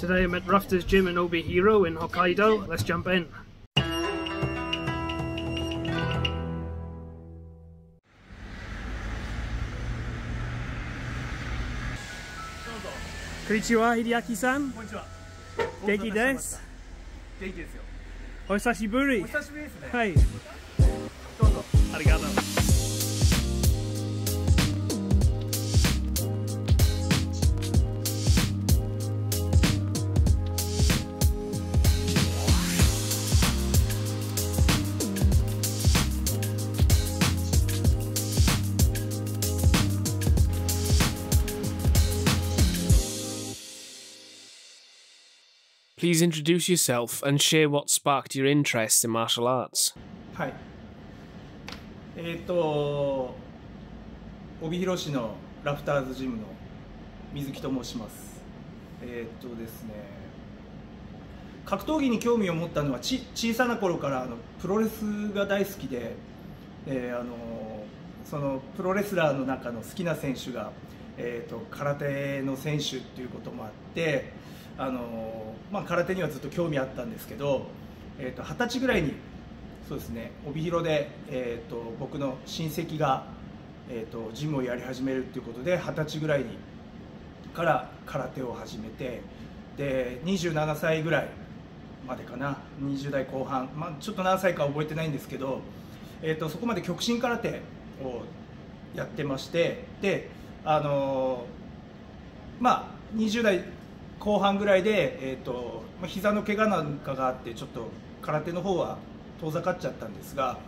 Today I'm at Rafters Gym in Obihiro in Hokkaido. Let's jump in. Konnichiwa, Hideaki-san. Konnichiwa. Genki desu? Genki desu yo.お久しぶり。お久しぶりですね。はい。どうぞ。ありがとう。Please introduce yourself and share what sparked your interest in martial arts. Hi. 帯広市のラフターズジムの水木と申します。ですね、格闘技に興味を持ったのは小さな頃からプロレスが大好きで、そのプロレスラーの中の好きな選手が、空手の選手っていうこともあって。まあ、空手にはずっと興味あったんですけど、20歳ぐらいにそうですね、帯広で、僕の親戚が、ジムをやり始めるということで20歳ぐらいから空手を始めて、で27歳ぐらいまでかな、20代後半、まあ、ちょっと何歳か覚えてないんですけど、そこまで極真空手をやってまして、でまあ20代後半ぐらいで、膝の怪我なんかがあってちょっと空手の方は遠ざかっちゃったんですが、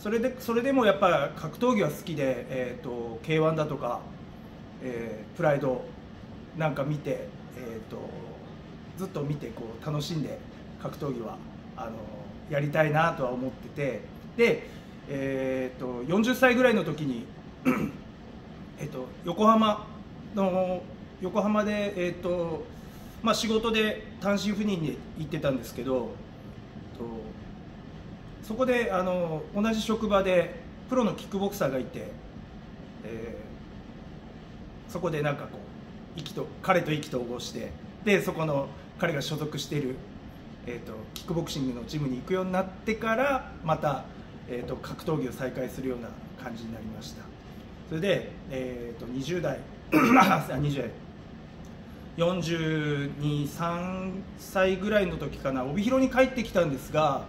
それでもやっぱり格闘技は好きで、K1 だとか、プライドなんか見て、ずっと見てこう楽しんで格闘技はやりたいなとは思ってて、で、40歳ぐらいの時に横浜で、まあ、仕事で単身赴任で行ってたんですけど、そこで同じ職場でプロのキックボクサーがいて、そこでなんかこう彼と意気投合して、でそこの彼が所属している、キックボクシングのジムに行くようになってからまた、格闘技を再開するような感じになりました。それで、20代20代42、3歳ぐらいの時かな、帯広に帰ってきたんですが、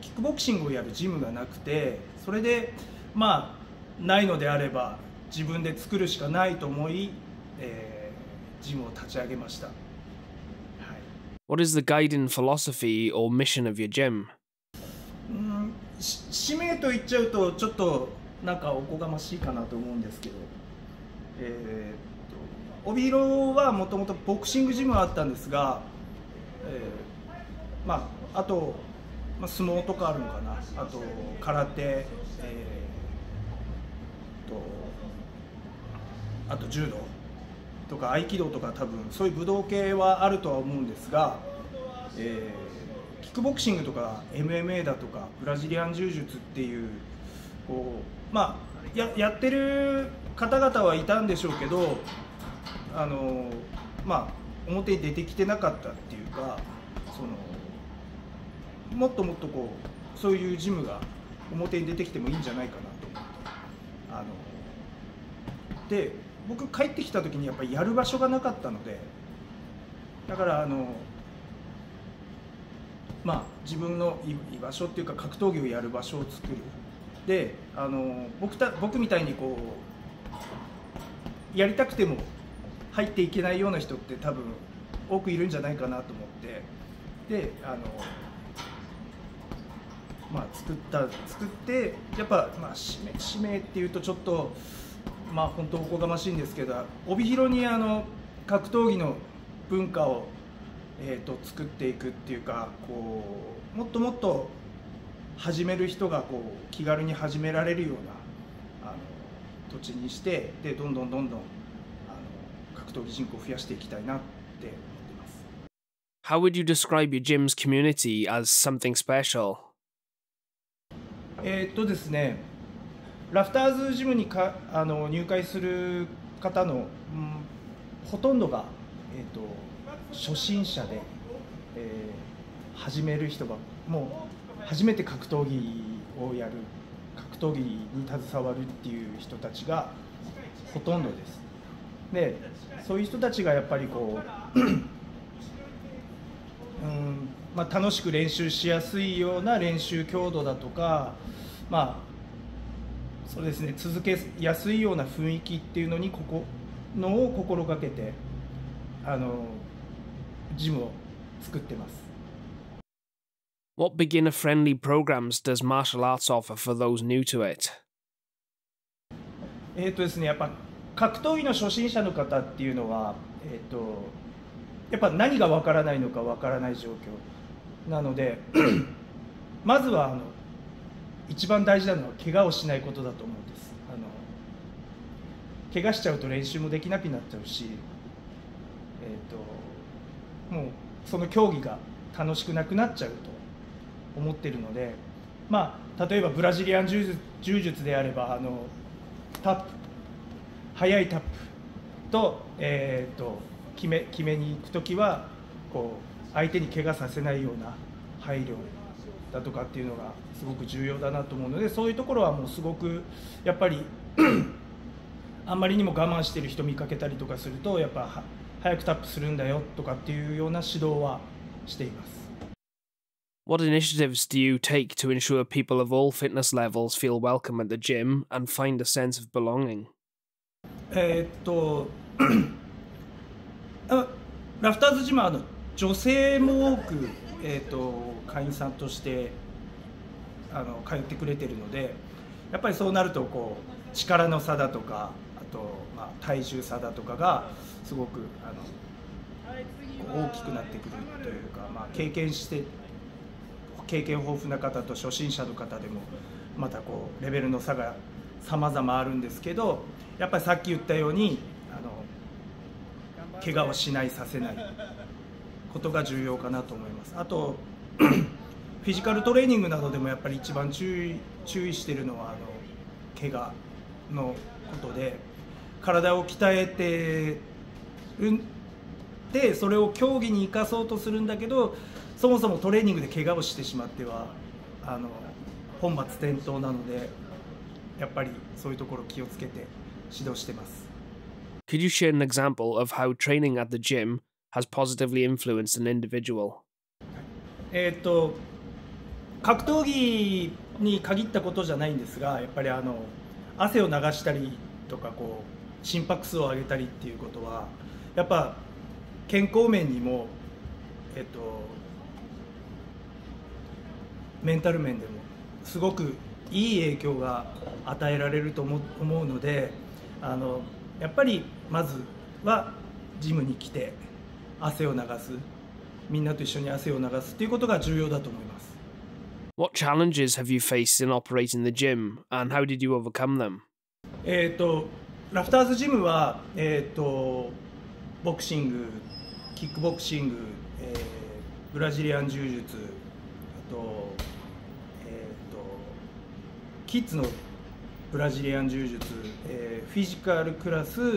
キックボクシングをやるジムがなくて、それでまあないのであれば自分で作るしかないと思い、ジムを立ち上げました。はい。What is the guiding philosophy or mission of your gym? 使命と言っちゃうとちょっとなんかおこがましいかなと思うんですけど。帯広はもともとボクシングジムはあったんですが、まあ、あと、まあ、相撲とかあるのかな、あと空手、あと柔道とか合気道とか、多分そういう武道系はあるとは思うんですが、キックボクシングとか MMA だとかブラジリアン柔術っていう、こう、まあ、やってる方々はいたんでしょうけど、まあ、表に出てきてなかったっていうか、もっともっとこうそういうジムが表に出てきてもいいんじゃないかなと思って、で僕帰ってきた時にやっぱりやる場所がなかったので、だからまあ、自分の居場所っていうか格闘技をやる場所を作る。で僕みたいにこうやりたくても入っていけないような人って多分多くいるんじゃないかなと思って、でまあ、作ってやっぱ、まあ、使命っていうとちょっとまあ本当おこがましいんですけど、帯広に格闘技の文化を、作っていくっていうか、こうもっともっと始める人がこう気軽に始められるような土地にして、でどんどん格闘技人口を増やしていきたいなって思ってます。How would you describe your gym's community as something special? ですね、ラフターズジムに入会する方の、ほとんどが、初心者で、始める人がもう初めて格闘技をやる、格闘技に携わるっていう人たちがほとんどです。で、そういう人たちがやっぱりこう楽しく練習しやすいような練習強度だとか、そうですね、続けやすいような雰囲気っていうのにを心がけてジムを作ってます。What beginner-friendly programs does martial arts offer for those new to it? やっぱ格闘技の初心者の方っていうのは、やっぱ何がわからないのかわからない状況なのでまずは一番大事なのは怪我をしないことだと思うんです。怪我しちゃうと練習もできなくなっちゃうし、もうその競技が楽しくなくなっちゃうと思ってるので、例えばブラジリアン柔術であればタップ、速いタップと、決めに行くときはこう相手に怪我させないような配慮だとかっていうのがすごく重要だなと思うので、そういうところはもうすごくやっぱりあんまりにも我慢してる人見かけたりとかすると、やっぱ早くタップするんだよとかっていうような指導はしています。What initiatives do you take to ensure people of all fitness levels feel welcome at the gym and find a sense of belonging? ラフターズジムは女性も多く、会員さんとして通ってくれてるので、やっぱりそうなるとこう力の差だとか、あと、体重差だとかがすごく大きくなってくるというか、経験豊富な方と初心者の方でもまたこうレベルの差が様々あるんですけど、やっぱりさっき言ったように怪我をしないさせないことが重要かなと思います。あとフィジカルトレーニングなどでもやっぱり一番注意しているのは怪我のことで、体を鍛えてでそれを競技に生かそうとするんだけど、そもそもトレーニングで怪我をしてしまっては本末転倒なので、やっぱりそういうところ気をつけて指導してます。Could you share an example of how training at the gym has positively influenced an individual? 格闘技に限ったことじゃないんですが、やっぱり汗を流したりとかこう心拍数を上げたりっていうことはやっぱ健康面にも、メンタル面でもすごくいい影響が与えられると思うので、やっぱりまずはジムに来て汗を流す、みんなと一緒に汗を流すということが重要だと思います。What challenges have you faced in operating the gym, and how did you overcome them? ラフターズジムはボクシング、キックボクシング、ブラジリアン柔術、あとキッズのブラジリアン柔術、フィジカルクラス、ボ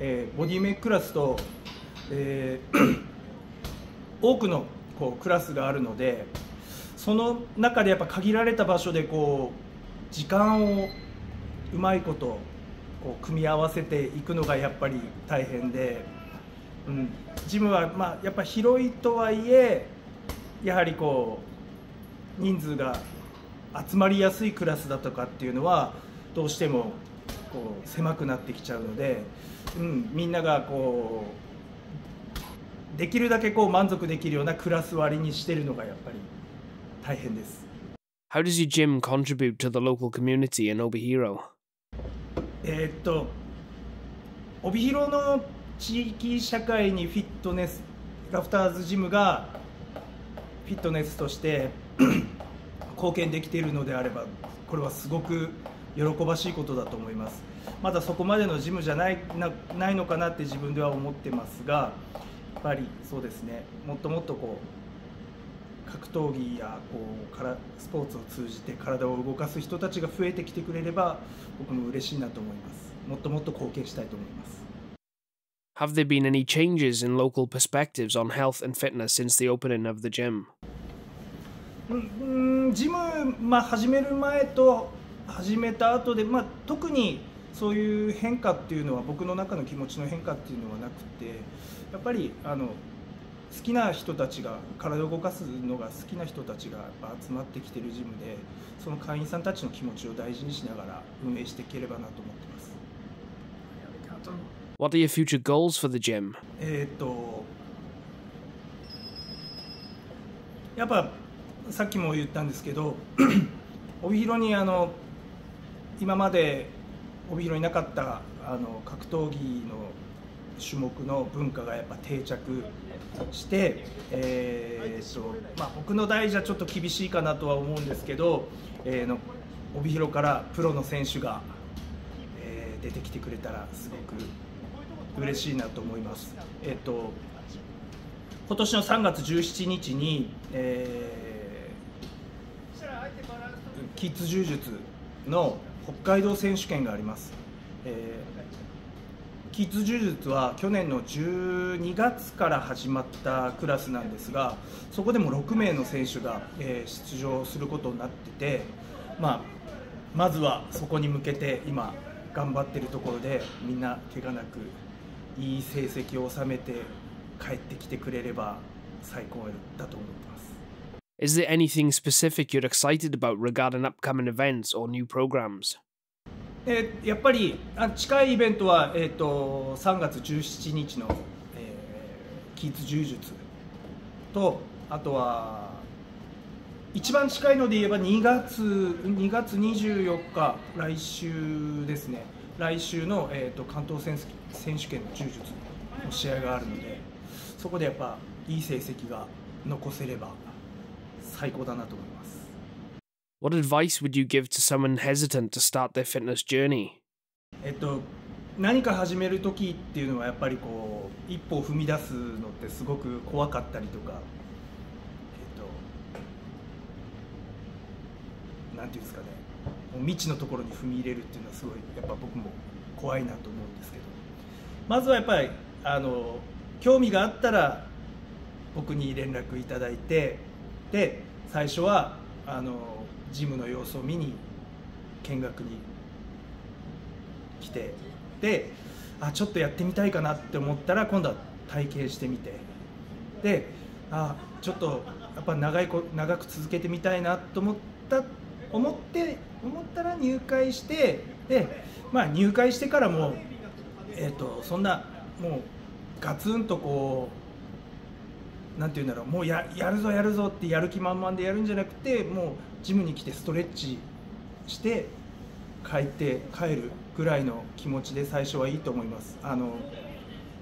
ディメイククラスと、多くのこうクラスがあるので、その中でやっぱ限られた場所でこう時間をうまいことこう組み合わせていくのがやっぱり大変で、ジムはやっぱ広いとはいえやはりこう人数が集まりやすいクラスだとかっていうのはどうしてもこう狭くなってきちゃうので、みんながこうできるだけこう満足できるようなクラス割りにしてるのがやっぱり大変です。How does your gym contribute to the local community in Obihiro? 帯広の地域社会にフィットネスラフターズジムがフィットネスとして貢献できているのであれば、これはすごく喜ばしいことだと思います。まだそこまでのジムじゃないのかなって自分では思ってますが、やっぱりそうですね、もっともっとこう格闘技やスポーツを通じて体を動かす人たちが増えてきてくれれば僕も嬉しいなと思います。もっともっと貢献したいと思います。Have there been any changes in local perspectives on health and fitness since the opening of the gym? ジム、始める前と始めた後で、特にそういう変化っていうのは僕の中の気持ちの変化っていうのはなくて、やっぱり好きな人たちが体を動かすのが好きな人たちが集まってきてるジムで、その会員さんたちの気持ちを大事にしながら運営していければなと思ってます。What are your future goals for the gym? やっぱさっきも言ったんですけど、帯広に今まで帯広になかった格闘技の種目の文化がやっぱ定着して、僕の代じゃちょっと厳しいかなとは思うんですけど、帯広からプロの選手が出てきてくれたらすごく嬉しいなと思います。今年の3月17日に、キッズ柔術の北海道選手権があります。キッズ柔術は去年の12月から始まったクラスなんですが、そこでも6名の選手が、出場することになってて、まずはそこに向けて今頑張っているところで、みんな怪我なくいい成績を収めて帰ってきてくれれば最高だと思ってます。Is there anything specific you're excited about regarding upcoming events or new programs? やっぱり近いイベントは、3月17日の、キッズ柔術と、あとは一番近いので言えば2月24日、来週ですね、来週の、関東選手権の柔術の試合があるので、そこでやっぱいい成績が残せれば最高だなと思います。What advice would you give to someone hesitant to start their fitness journey? 何か始めるときっていうのはやっぱりこう一歩を踏み出すのってすごく怖かったりとか、なんていうんですかね、未知のところに踏み入れるっていうのはすごいやっぱ僕も怖いなと思うんですけど、まずはやっぱり興味があったら僕に連絡いただいて、で最初はジムの様子を見に見学に来て、でちょっとやってみたいかなって思ったら今度は体験してみて、でちょっとやっぱ長く続けてみたいなと思ったら入会して、で入会してからもそんなもうガツンとこうなんていうんだろう、もうやるぞってやる気満々でやるんじゃなくて、もうジムに来てストレッチして帰るぐらいの気持ちで最初はいいと思います。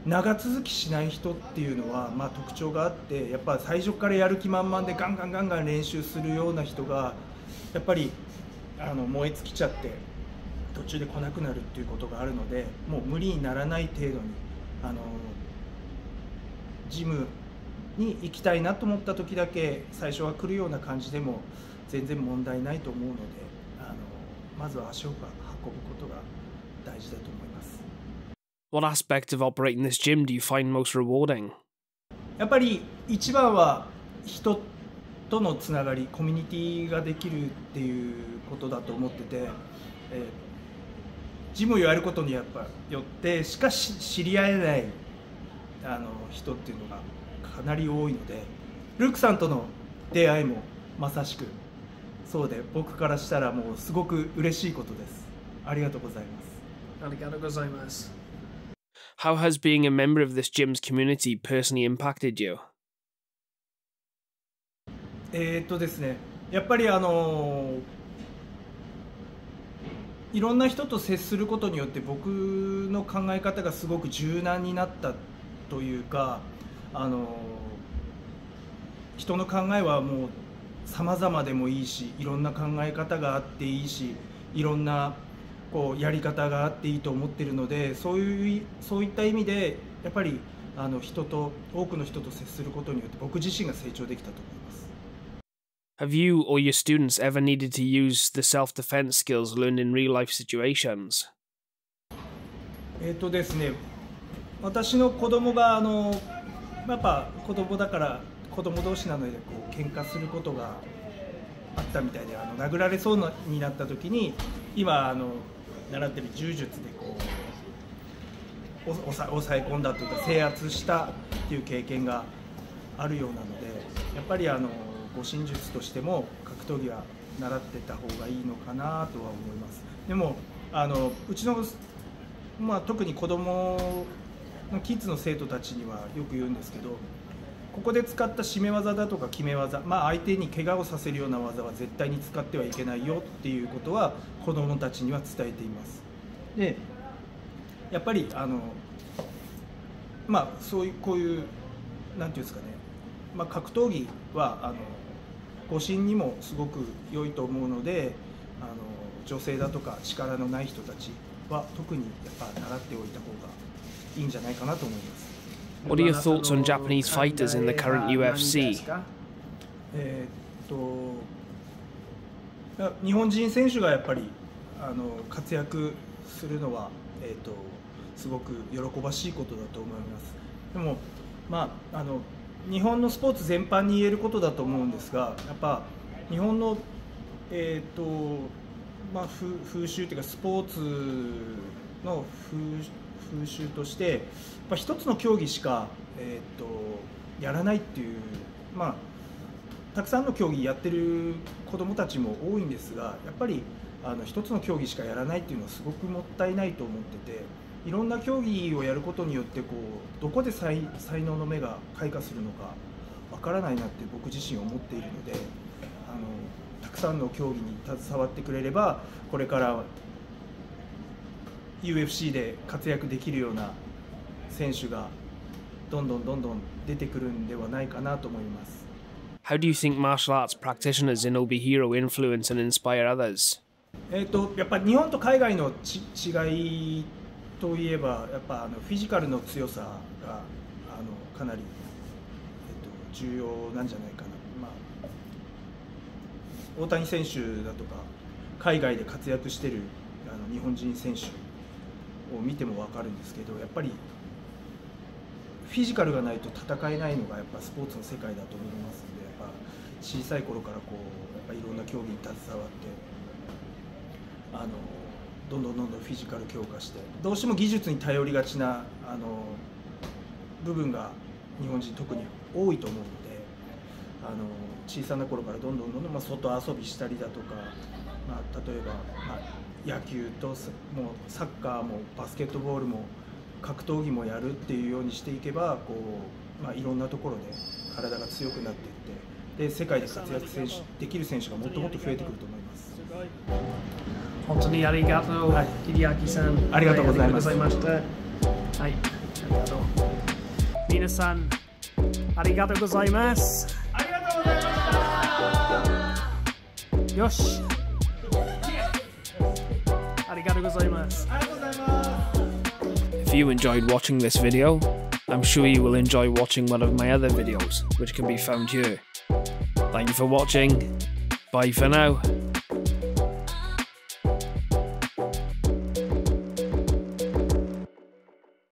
長続きしない人っていうのは、特徴があって、やっぱ最初からやる気満々でガンガン練習するような人がやっぱり燃え尽きちゃって途中で来なくなるっていうことがあるので、もう無理にならない程度にジムに行きたいなと思った時だけ最初は来るような感じでも全然問題ないと思うので、まずは足を運ぶことが大事だと思います。What aspect of operating this gym do you find most rewarding? やっぱり一番は人とのつながり、コミュニティができるっていうことだと思ってて、ジムをやることによってしかし知り合えない人っていうのがかなり多いので、ルークさんとの出会いもまさしくそうで、僕からしたらもうすごく嬉しいことです。ありがとうございます。ありがとうございます。How has being a member of this gym's community personally impacted you? ですね、やっぱりいろんな人と接することによって僕の考え方がすごく柔軟になったというか、人の考えはもう様々でもいいし、いろんな考え方があっていいし、いろんなこうやり方があっていいと思っているので、そういった意味でやっぱり多くの人と接することによって僕自身が成長できたと思います。Have you or your students ever needed to use the self-defense skills learned in real-life situations? ですね、私の子供がやっぱ子供だから子供同士なのでこう喧嘩することがあったみたいで、殴られそうになった時に今習ってる柔術でこう抑え込んだというか制圧したっていう経験があるようなので、やっぱり護身術としても格闘技は習ってた方がいいのかなとは思います。でもうちの特に子供のキッズの生徒たちにはよく言うんですけど、ここで使った締め技だとか決め技、相手に怪我をさせるような技は絶対に使ってはいけないよっていうことは子どもたちには伝えています。でやっぱりそういうこういうなんていうんですかね、格闘技は護身にもすごく良いと思うので、女性だとか力のない人たちは特にやっぱ習っておいた方がいいんじゃないかなと思います。What are your thoughts on Japanese fighters in the current UFC? 日本人選手がやっぱり活躍するのはすごく喜ばしいことだと思います。でも日本のスポーツ全般に言えることだと思うんですが、やっぱ日本の風習というかスポーツの風習としてやっぱ一つの競技しか、やらないっていう、たくさんの競技やってる子どもたちも多いんですが、やっぱり一つの競技しかやらないっていうのはすごくもったいないと思ってて、いろんな競技をやることによってこうどこで才能の目が開花するのかわからないなって僕自身思っているので、たくさんの競技に携わってくれればこれからUFC で活躍できるような選手がどんどん出てくるんではないかなと思います。How do you think martial arts practitioners in Obihiro influence and inspire others? やっぱ日本と海外の違いといえば、やっぱフィジカルの強さがかなり重要なんじゃないかな。大谷選手だとか海外で活躍してる日本人選手を見ても分かるんですけど、やっぱりフィジカルがないと戦えないのがやっぱスポーツの世界だと思いますので、やっぱ小さい頃からこうやっぱいろんな競技に携わってどんどんフィジカル強化して、どうしても技術に頼りがちな部分が日本人特に多いと思うので、小さな頃からどんどん外遊びしたりだとか、例えば野球ともうサッカーもバスケットボールも格闘技もやるっていうようにしていけばこう、いろんなところで体が強くなっていって、で世界で活躍できる選手がもっと増えてくると思います。本当にありがとう、Hideakiさん。ありがとうございました。はい、ありがとう。皆さん、ありがとうございます。ありがとうございました。よし。If you enjoyed watching this video, I'm sure you will enjoy watching one of my other videos, which can be found here. Thank you for watching. Bye for now.